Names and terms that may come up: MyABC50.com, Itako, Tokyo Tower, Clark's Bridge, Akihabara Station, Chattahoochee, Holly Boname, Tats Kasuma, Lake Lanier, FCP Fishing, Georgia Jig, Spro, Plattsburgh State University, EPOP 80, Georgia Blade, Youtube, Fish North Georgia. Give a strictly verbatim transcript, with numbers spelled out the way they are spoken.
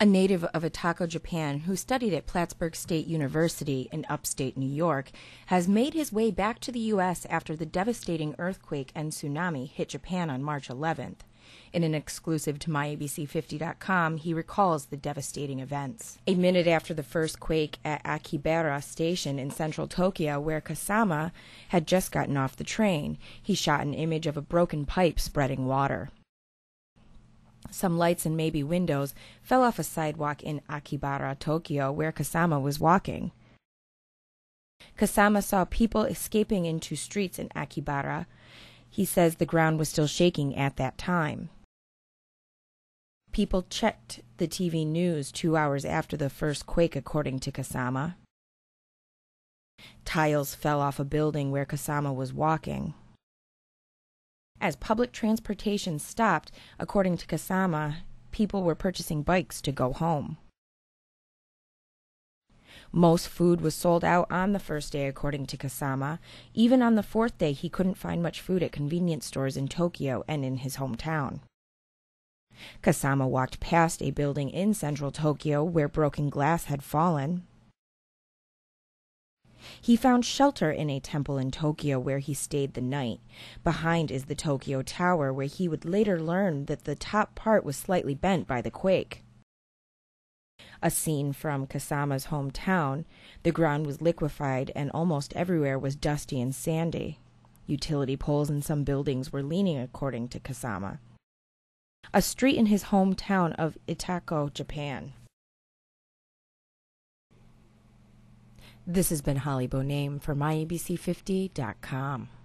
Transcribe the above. a native of Itako, Japan, who studied at Plattsburgh State University in upstate New York, has made his way back to the U S after the devastating earthquake and tsunami hit Japan on March eleventh. In an exclusive to My A B C fifty dot com, he recalls the devastating events. A minute after the first quake at Akihabara Station in central Tokyo, where Kasuma had just gotten off the train, he shot an image of a broken pipe spreading water. Some lights and maybe windows fell off a sidewalk in Akihabara, Tokyo, where Kasuma was walking. Kasuma saw people escaping into streets in Akihabara. He says the ground was still shaking at that time. People checked the T V news two hours after the first quake, according to Kasuma. Tiles fell off a building where Kasuma was walking. As public transportation stopped, according to Kasuma, people were purchasing bikes to go home. Most food was sold out on the first day, according to Kasuma. Even on the fourth day, he couldn't find much food at convenience stores in Tokyo and in his hometown. Kasuma walked past a building in central Tokyo where broken glass had fallen. He found shelter in a temple in Tokyo where he stayed the night. Behind is the Tokyo Tower, where he would later learn that the top part was slightly bent by the quake. A scene from Kasuma's hometown: the ground was liquefied and almost everywhere was dusty and sandy. Utility poles in some buildings were leaning, according to Kasuma. A street in his hometown of Itako, Japan. This has been Holly Boname for My A B C fifty dot com.